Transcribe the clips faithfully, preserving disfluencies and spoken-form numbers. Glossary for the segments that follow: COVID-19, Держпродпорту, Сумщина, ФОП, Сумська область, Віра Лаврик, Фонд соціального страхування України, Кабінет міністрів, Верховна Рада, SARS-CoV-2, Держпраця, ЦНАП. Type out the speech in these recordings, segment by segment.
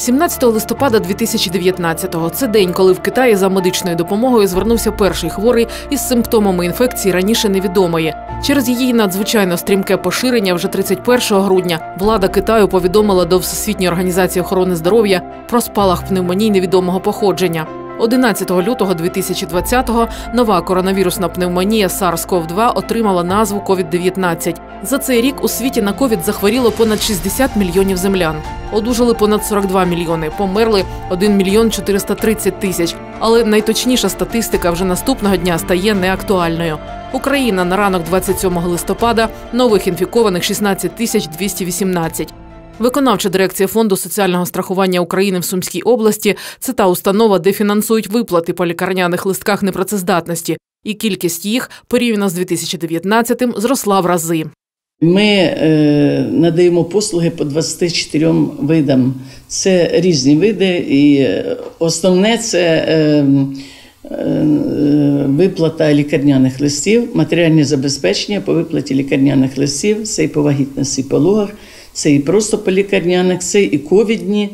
сімнадцятого листопада дві тисячі дев'ятнадцятого – це день, коли в Китаї за медичною допомогою звернувся перший хворий із симптомами інфекції раніше невідомої. Через її надзвичайно стрімке поширення вже тридцять першого грудня влада Китаю повідомила до Всесвітньої організації охорони здоров'я про спалах пневмоній невідомого походження. одинадцятого лютого дві тисячі двадцятого нова коронавірусна пневмонія сарс ков два отримала назву ковід дев'ятнадцять. За цей рік у світі на ковід захворіло понад шістдесят мільйонів землян. Одужали понад сорок два мільйони, померли один мільйон чотириста тридцять тисяч. Але найточніша статистика вже наступного дня стає неактуальною. Україна на ранок двадцять сьомого листопада – нових інфікованих шістнадцять тисяч двісті вісімнадцять. Виконавча дирекція Фонду соціального страхування України в Сумській області – це та установа, де фінансують виплати по лікарняних листках непрацездатності. І кількість їх, порівняно з дві тисячі дев'ятнадцятим, зросла в рази. Ми надаємо послуги по двадцяти чотирьом видам. Це різні види, і основне – це виплата лікарняних листів, матеріальне забезпечення по виплаті лікарняних листів, це і по вагітності, і пологах. Це і просто по лікарняних, це і ковідні,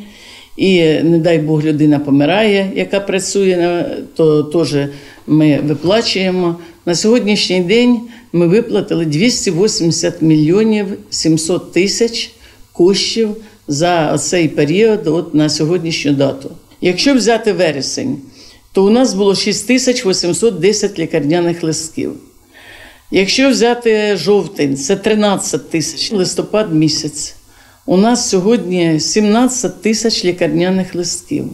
і, не дай Бог, людина помирає, яка працює, то теж ми виплачуємо. На сьогоднішній день ми виплатили двісті вісімдесят мільйонів сімсот тисяч коштів за цей період от на сьогоднішню дату. Якщо взяти вересень, то у нас було шість тисяч вісімсот десять лікарняних листків. Якщо взяти жовтень, це тринадцять тисяч, листопад місяць. У нас сьогодні сімнадцять тисяч лікарняних листків.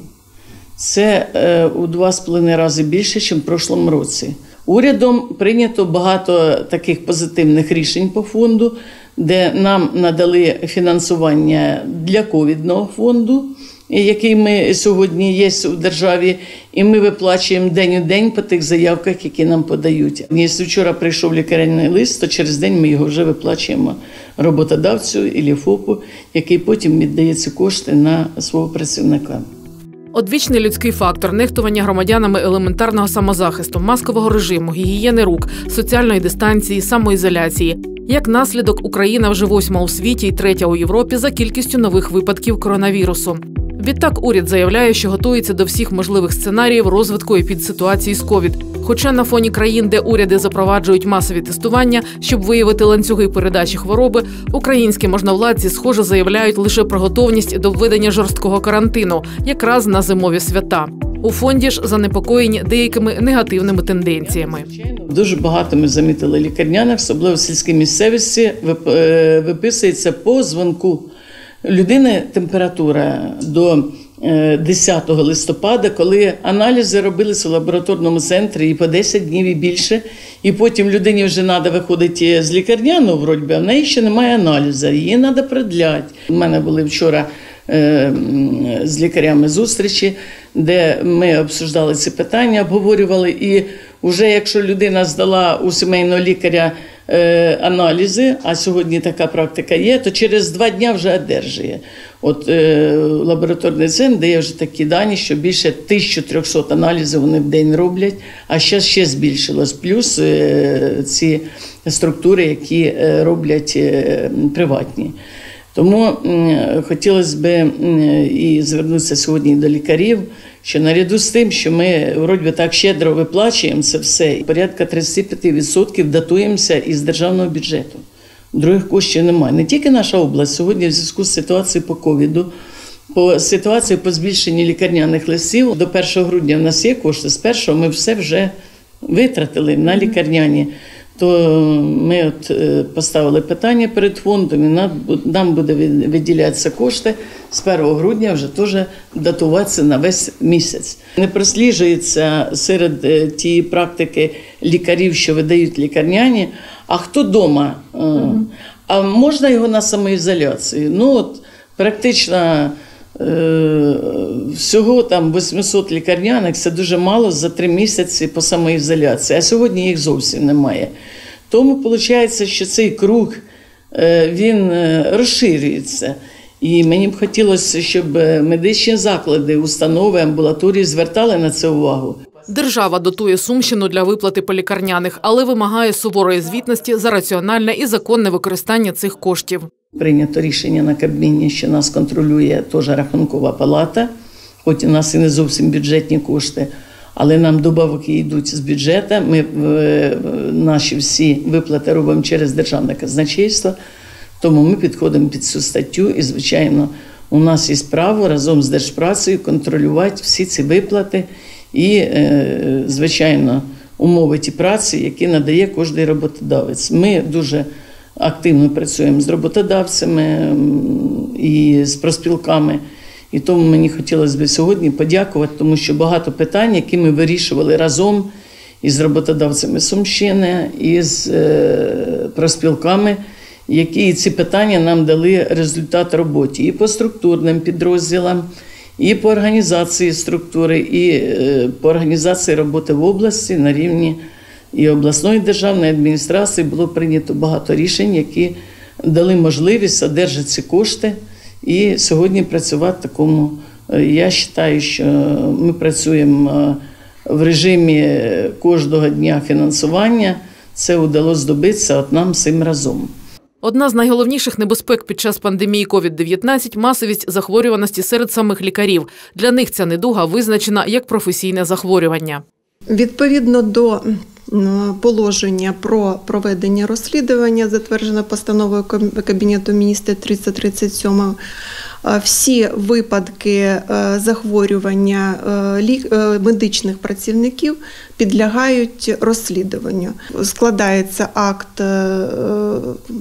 Це у два з половиною рази більше, ніж в прошлому році. Урядом прийнято багато таких позитивних рішень по фонду, де нам надали фінансування для ковідного фонду, який ми сьогодні є в державі, і ми виплачуємо день у день по тих заявках, які нам подають. Якщо вчора прийшов лікарняний лист, то через день ми його вже виплачуємо роботодавцю або ФОПу, який потім віддає ці кошти на свого працівника. Одвічний людський фактор – нехтування громадянами елементарного самозахисту, маскового режиму, гігієни рук, соціальної дистанції, самоізоляції. Як наслідок, Україна вже восьма у світі і третя у Європі за кількістю нових випадків коронавірусу. Відтак уряд заявляє, що готується до всіх можливих сценаріїв розвитку епідситуації з ковід. Хоча на фоні країн, де уряди запроваджують масові тестування, щоб виявити ланцюги передачі хвороби, українські можновладці, схоже, заявляють лише про готовність до введення жорсткого карантину, якраз на зимові свята. У фонді ж занепокоєні деякими негативними тенденціями. Дуже багато ми замітили лікарняних, особливо в сільській місцевості, виписується по дзвінку. Людини температура до десятого листопада, коли аналізи робилися в лабораторному центрі і по десять днів і більше, і потім людині вже треба виходити з лікарняного, вроді би, а в неї ще немає аналізу, її треба продляти. У мене були вчора з лікарями зустрічі, де ми обговорювали ці питання, обговорювали, і вже якщо людина здала у сімейного лікаря аналізи, а сьогодні така практика є, то через два дні вже одержує. От е, лабораторний центр дає вже такі дані, що більше тисячі трьохсот аналізів вони в день роблять, а ще, ще збільшилось. Плюс е, ці структури, які е, роблять е, приватні. Тому е, хотілося б е, і звернутися сьогодні до лікарів, що наряду з тим, що ми, вроді би, так щедро виплачуємо це все, порядка тридцяти п'яти відсотків датуємося із державного бюджету. Других коштів немає. Не тільки наша область сьогодні в зв'язку з ситуацією по ковіду, по ситуації по збільшенні лікарняних листів. До першого грудня в нас є кошти, з першого ми все вже витратили на лікарняні. То ми от поставили питання перед фондом, і нам буде виділятися кошти з першого грудня вже теж датуватися на весь місяць. Не просліджується серед тієї практики лікарів, що видають лікарняні, а хто вдома, угу. А можна його на самоізоляцію? Ну от практично всього там вісімсот лікарняних, це дуже мало за три місяці по самоізоляції, а сьогодні їх зовсім немає. Тому виходить, що цей круг, він розширюється. І мені б хотілося, щоб медичні заклади, установи, амбулаторії звертали на це увагу. Держава дотує Сумщину для виплати по лікарняних, але вимагає суворої звітності за раціональне і законне використання цих коштів. Прийнято рішення на Кабміні, що нас контролює теж Рахункова палата, хоч у нас і не зовсім бюджетні кошти, але нам добавки йдуть з бюджету, ми наші всі виплати робимо через державне казначейство, тому ми підходимо під цю статтю і, звичайно, у нас є право разом з Держпрацею контролювати всі ці виплати і, звичайно, умови ті праці, які надає кожний роботодавець. Ми дуже активно працюємо з роботодавцями і з профспілками. І тому мені хотілося б сьогодні подякувати, тому що багато питань, які ми вирішували разом із роботодавцями Сумщини, із профспілками, які ці питання нам дали результат роботи і по структурним підрозділам, і по організації структури, і по організації роботи в області на рівні і обласної державної адміністрації було прийнято багато рішень, які дали можливість одержати ці кошти і сьогодні працювати в такому. Я вважаю, що ми працюємо в режимі кожного дня фінансування. Це вдалося добитися от нам всім разом. Одна з найголовніших небезпек під час пандемії ковід дев'ятнадцять – масовість захворюваності серед самих лікарів. Для них ця недуга визначена як професійне захворювання. Відповідно до положення про проведення розслідування, затверджено постановою Кабінету міністрів триста тридцять сім, всі випадки захворювання медичних працівників підлягають розслідуванню. Складається акт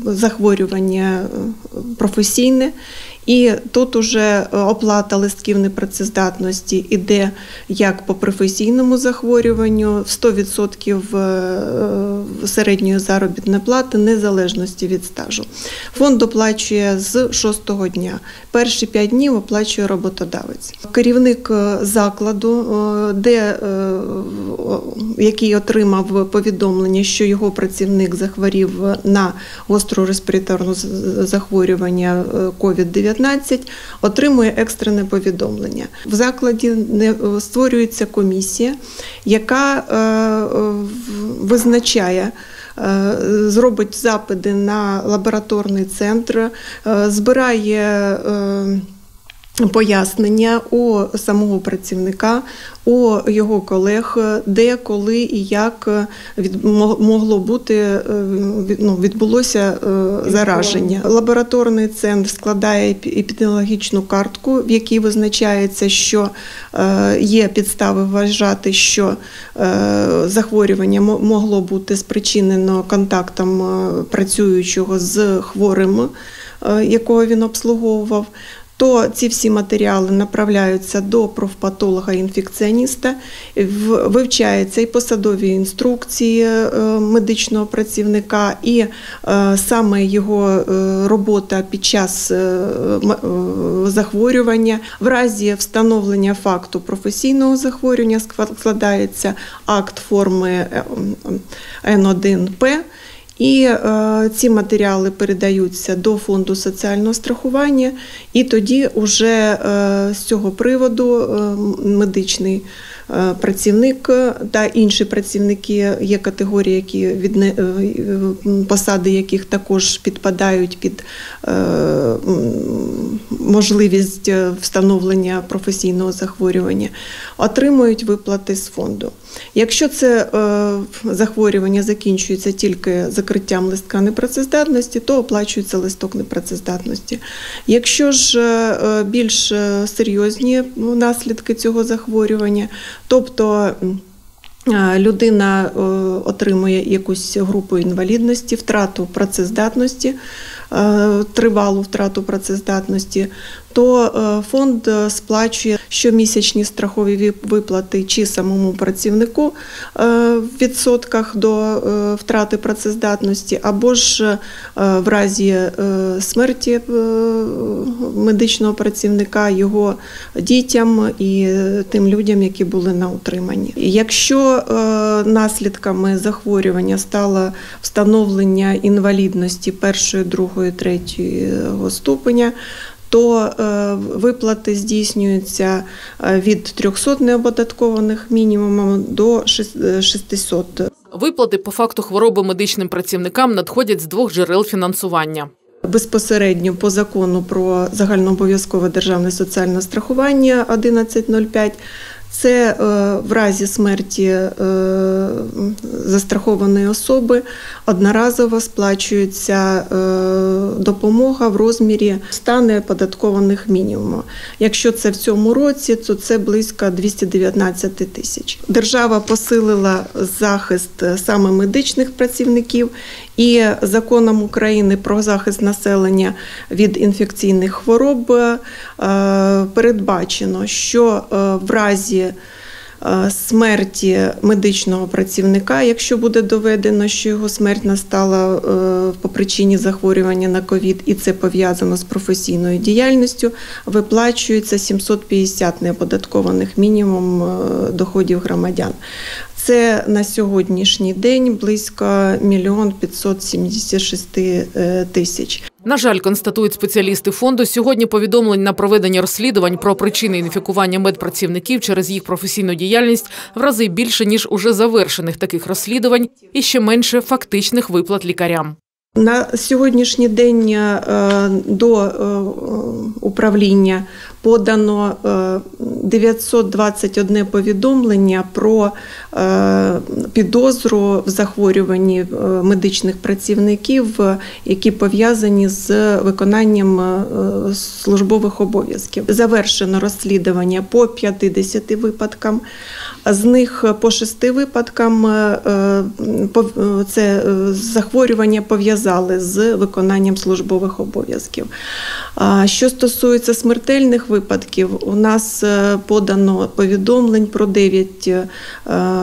захворювання професійне, і тут уже оплата листків непрацездатності йде як по професійному захворюванню, сто відсотків середньої заробітної плати, незалежності від стажу. Фонд оплачує з шостого дня. Перші п'ять днів оплачує роботодавець. Керівник закладу, де, який отримав повідомлення, що його працівник захворів на гостру респіраторну захворювання ковід дев'ятнадцять, отримує екстрене повідомлення. В закладі створюється комісія, яка визначає, зробить запити на лабораторний центр, збирає пояснення у самого працівника, у його колег, де, коли і як могло бути, ну, відбулося зараження. Лабораторний центр складає епідеміологічну картку, в якій визначається, що є підстави вважати, що захворювання могло бути спричинено контактом працюючого з хворим, якого він обслуговував. То ці всі матеріали направляються до профпатолога-інфекціоніста, вивчаються і посадові інструкції медичного працівника, і саме його робота під час захворювання. В разі встановлення факту професійного захворювання складається акт форми Н один П, і е, ці матеріали передаються до Фонду соціального страхування, і тоді вже е, з цього приводу е, медичний е, працівник та інші працівники, є категорії, які від, е, посади яких також підпадають під е, можливість встановлення професійного захворювання, отримують виплати з фонду. Якщо це е, захворювання закінчується тільки закриттям листка непрацездатності, то оплачується листок непрацездатності. Якщо ж е, більш серйозні наслідки цього захворювання, тобто людина отримує якусь групу інвалідності, втрату працездатності, тривалу втрату працездатності, то фонд сплачує щомісячні страхові виплати чи самому працівнику в відсотках до втрати працездатності, або ж в разі смерті медичного працівника його дітям і тим людям, які були на утриманні. Якщо наслідками захворювання стало встановлення інвалідності першої, другої, третього ступеня, то виплати здійснюються від трьохсот неоподаткованих мінімумом до шестисот. Виплати по факту хвороби медичним працівникам надходять з двох джерел фінансування. Безпосередньо по закону про загальнообов'язкове державне соціальне страхування одинадцять нуль п'ять це в разі смерті застрахованої особи одноразово сплачується допомога в розмірі ста неоподаткованих мінімумів. Якщо це в цьому році, то це близько двісті дев'ятнадцять тисяч. Держава посилила захист саме медичних працівників і законом України про захист населення від інфекційних хвороб передбачено, що в разі смерті медичного працівника, якщо буде доведено, що його смерть настала по причині захворювання на ковід і це пов'язано з професійною діяльністю, виплачується сімсот п'ятдесят неоподаткованих мінімум доходів громадян. Це на сьогоднішній день близько мільйон п'ятсот сімдесят шість тисяч. На жаль, констатують спеціалісти фонду, сьогодні повідомлень на проведення розслідувань про причини інфікування медпрацівників через їх професійну діяльність в рази більше, ніж уже завершених таких розслідувань, і ще менше фактичних виплат лікарям. На сьогоднішній день до управління подано дев'ятсот двадцять одне повідомлення про підозру в захворюванні медичних працівників, які пов'язані з виконанням службових обов'язків. Завершено розслідування по п'ятдесяти випадкам, з них по шести випадкам це захворювання пов'язане з виконанням службових обов'язків. Що стосується смертельних випадків, у нас подано повідомлень про дев'ять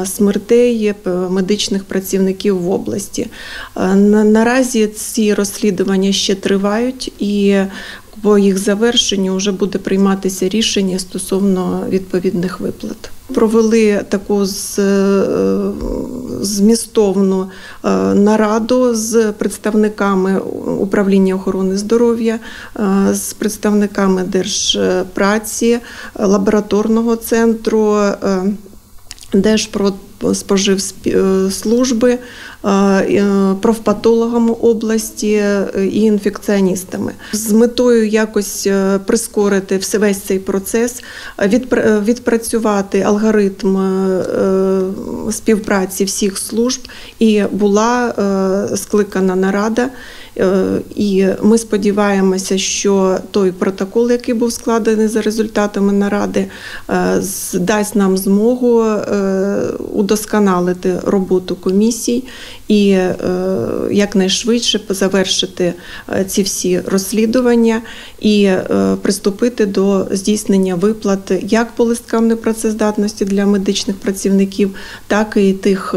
смертей медичних працівників в області. Наразі ці розслідування ще тривають і по їх завершенню вже буде прийматися рішення стосовно відповідних виплат. Провели таку змістовну нараду з представниками управління охорони здоров'я, з представниками Держпраці, лабораторного центру, Держпродпорту, споживслужби, профпатологами області і інфекціоністами. З метою якось прискорити весь цей процес, відпрацювати алгоритм співпраці всіх служб, і була скликана нарада. І ми сподіваємося, що той протокол, який був складений за результатами наради, дасть нам змогу удосконалити роботу комісій і якнайшвидше завершити ці всі розслідування і приступити до здійснення виплат як по листкам непрацездатності для медичних працівників, так і тих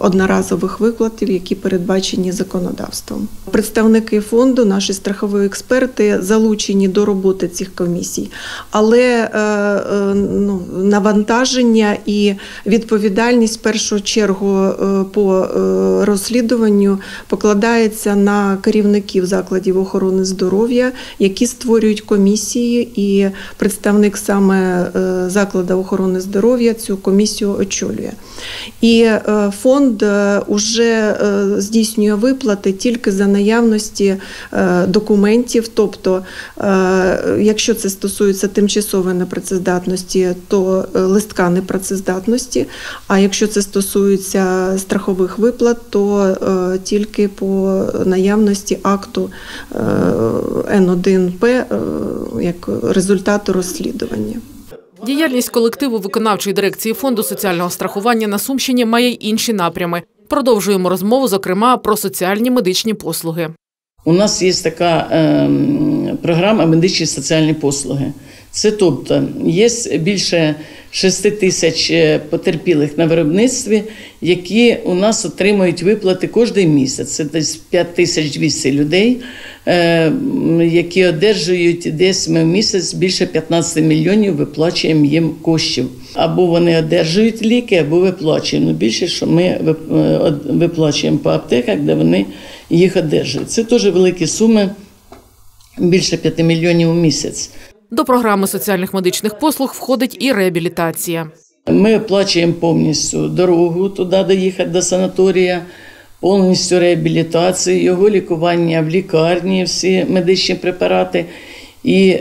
одноразових виплатів, які передбачені законодавством. Представники фонду, наші страхові експерти, залучені до роботи цих комісій, але ну, навантаження і відповідальність в першу чергу по розслідуванню покладається на керівників закладів охорони здоров'я, які створюють комісії, і представник саме закладу охорони здоров'я цю комісію очолює. І фонд уже здійснює виплати тільки за наявності документів, тобто, якщо це стосується тимчасової непрацездатності, то листка непрацездатності, а якщо це стосується страхових виплат, то тільки по наявності акту Н один П як результату розслідування. Діяльність колективу виконавчої дирекції Фонду соціального страхування на Сумщині має й інші напрями. Продовжуємо розмову, зокрема, про соціальні медичні послуги. У нас є така е, програма «Медичні соціальні послуги». Це тобто є більше шести тисяч потерпілих на виробництві, які у нас отримують виплати кожен місяць. Це десь п'ять тисяч двісті людей, е, які одержують десь ми в місяць більше п'ятнадцяти мільйонів, виплачуємо їм коштів. Або вони одержують ліки, або виплачуємо. Ну, більше, що ми виплачуємо по аптеках, де вони їх одержують. Це теж великі суми, більше п'яти мільйонів у місяць. До програми соціальних медичних послуг входить і реабілітація. Ми оплачуємо повністю дорогу туди доїхати до санаторія, повністю реабілітацію, його лікування в лікарні, всі медичні препарати. І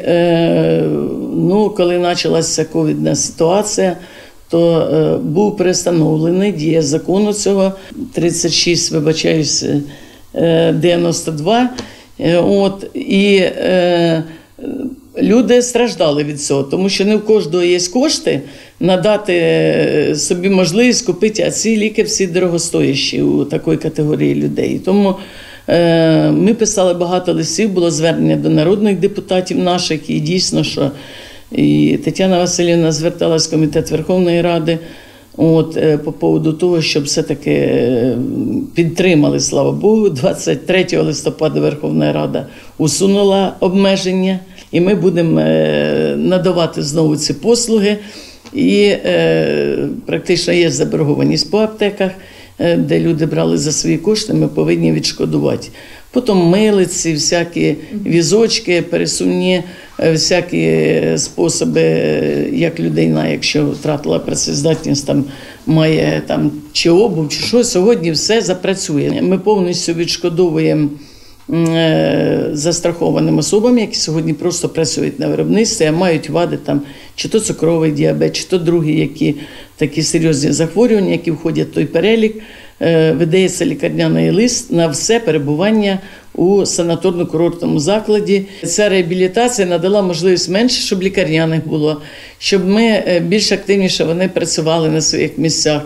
ну, коли почалася ковідна ситуація, то був пристановлений дія закону цього тридцять шість, вибачаюсь, дев'яносто два. От, і е, люди страждали від цього, тому що не в кожного є кошти надати собі можливість купити, а ці ліки всі дорогостоящі у такої категорії людей. Тому е, ми писали багато листів, було звернення до народних депутатів наших, і дійсно, що і Тетяна Василівна зверталась в Комітет Верховної Ради от, по поводу того, щоб все-таки підтримали, слава Богу. двадцять третього листопада Верховна Рада усунула обмеження, і ми будемо надавати знову ці послуги. І практично є заборгованість по аптеках, де люди брали за свої кошти, ми повинні відшкодувати. Потім милиці, всякі візочки, пересувні, всякі способи, як людина, якщо втратила працездатність, там має там, чи обув, чи що, сьогодні все запрацює. Ми повністю відшкодовуємо застрахованим особам, які сьогодні просто працюють на виробництві, а мають вади там, чи то цукровий діабет, чи то другі які, такі серйозні захворювання, які входять в той перелік. Видається лікарняний лист на все перебування у санаторно-курортному закладі. Ця реабілітація надала можливість менше, щоб лікарняних було, щоб ми більш активніше вони працювали на своїх місцях.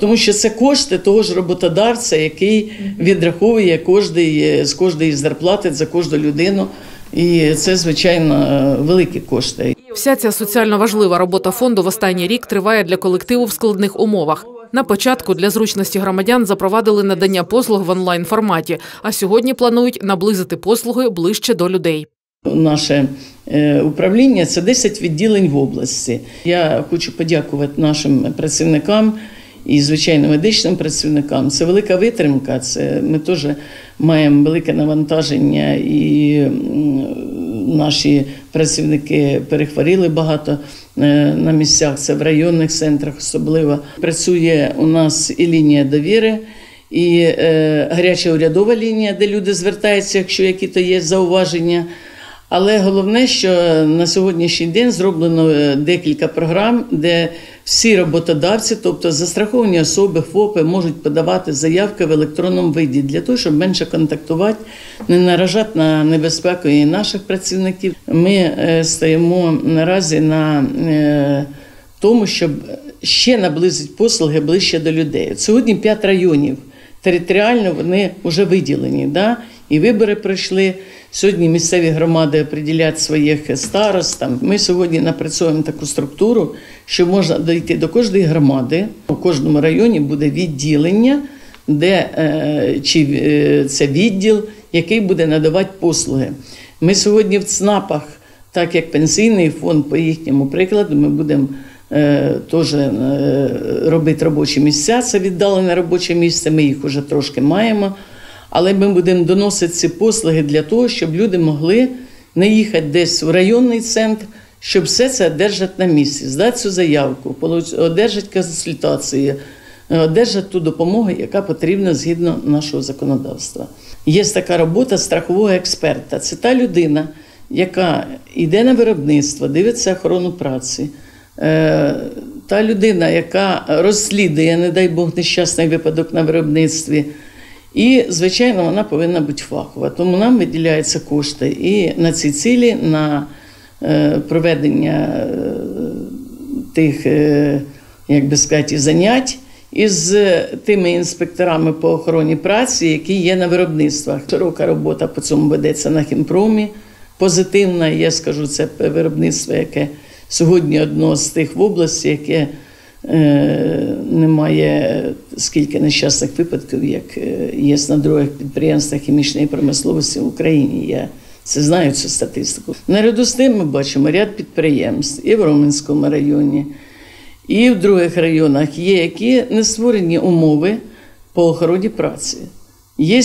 Тому що це кошти того ж роботодавця, який відраховує кожний, з кожної зарплати за кожну людину. І це, звичайно, великі кошти. Вся ця соціально важлива робота фонду в останній рік триває для колективу в складних умовах. На початку для зручності громадян запровадили надання послуг в онлайн-форматі, а сьогодні планують наблизити послуги ближче до людей. Наше управління – це десять відділень в області. Я хочу подякувати нашим працівникам і, звичайно, медичним працівникам. Це велика витримка, це, ми теж маємо велике навантаження, і наші працівники перехворіли багато на місцях, це в районних центрах особливо. Працює у нас і лінія довіри, і гаряча урядова лінія, де люди звертаються, якщо які-то є зауваження. Але головне, що на сьогоднішній день зроблено декілька програм, де всі роботодавці, тобто застраховані особи, ФОПи, можуть подавати заявки в електронному виді для того, щоб менше контактувати, не наражати на небезпеку і наших працівників. Ми стоїмо наразі на тому, щоб ще наблизити послуги ближче до людей. Сьогодні п'ять районів. Територіально вони вже виділені, да? І вибори пройшли. Сьогодні місцеві громади определяють своїх старост. Ми сьогодні напрацьовуємо таку структуру, що можна дійти до кожної громади. У кожному районі буде відділення, де, чи це відділ, який буде надавати послуги. Ми сьогодні в ЦНАПах, так як пенсійний фонд, по їхньому прикладу, ми будемо теж робити робочі місця, це віддалене робоче місце, ми їх вже трошки маємо. Але ми будемо доносити ці послуги для того, щоб люди могли не їхати десь в районний центр, щоб все це одержати на місці, здати цю заявку, одержати консультації, одержати ту допомогу, яка потрібна згідно нашого законодавства. Є така робота страхового експерта. Це та людина, яка йде на виробництво, дивиться охорону праці. Та людина, яка розслідує, не дай Бог, нещасний випадок на виробництві. І, звичайно, вона повинна бути фахова. Тому нам виділяються кошти і на ці цілі, на проведення тих, як би сказати, занять із тими інспекторами по охороні праці, які є на виробництвах. Широка робота по цьому ведеться на хімпромі, позитивна. Я скажу, це виробництво, яке сьогодні одно з тих в області, яке немає скільки нещасних випадків, як є на других підприємствах хімічної промисловості в Україні. Я це знаю, цю статистику. Наряду з тим ми бачимо ряд підприємств і в Роменському районі, і в других районах є, які не створені умови по охороні праці. Є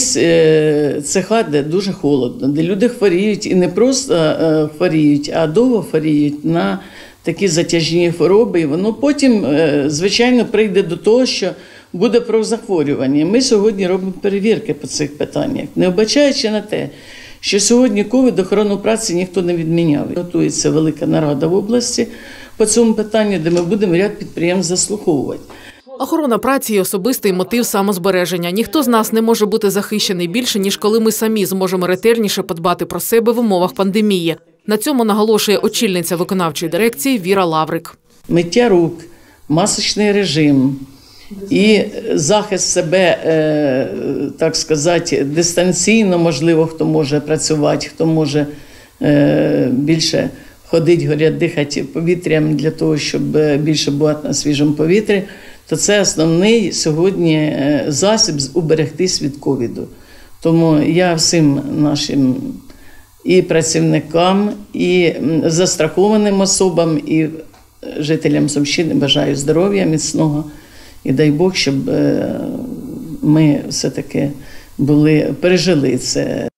цеха, де дуже холодно, де люди хворіють і не просто хворіють, а довго хворіють на такі затяжні хвороби, і воно потім, звичайно, прийде до того, що буде про захворювання. Ми сьогодні робимо перевірки по цих питаннях, не вбачаючи на те, що сьогодні ковід, охорону праці ніхто не відміняв. Готується велика нарада в області по цьому питанню, де ми будемо ряд підприємств заслуховувати. Охорона праці – особистий мотив самозбереження. Ніхто з нас не може бути захищений більше, ніж коли ми самі зможемо ретельніше подбати про себе в умовах пандемії. На цьому наголошує очільниця виконавчої дирекції Віра Лаврик. Миття рук, масочний режим і захист себе, так сказати, дистанційно, можливо, хто може працювати, хто може більше ходити, горять, дихати повітрям для того, щоб більше бувати на свіжому повітрі, то це основний сьогодні засіб уберегтись від ковіду. Тому я всім нашим і працівникам, і застрахованим особам, і жителям Сумщини бажаю здоров'я міцного. І дай Бог, щоб ми все-таки були, пережили це.